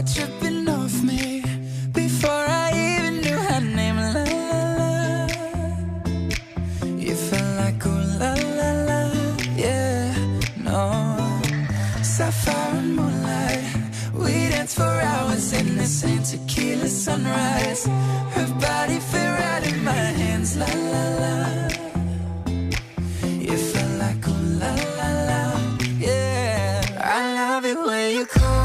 were tripping off me before I even knew her name. La la la, you felt like ooh la la la, yeah, no. Sapphire and moonlight, we danced for hours in the same tequila sunrise. Her body fit right in my hands, la la la. You felt like ooh la la la, yeah. I love it when you call.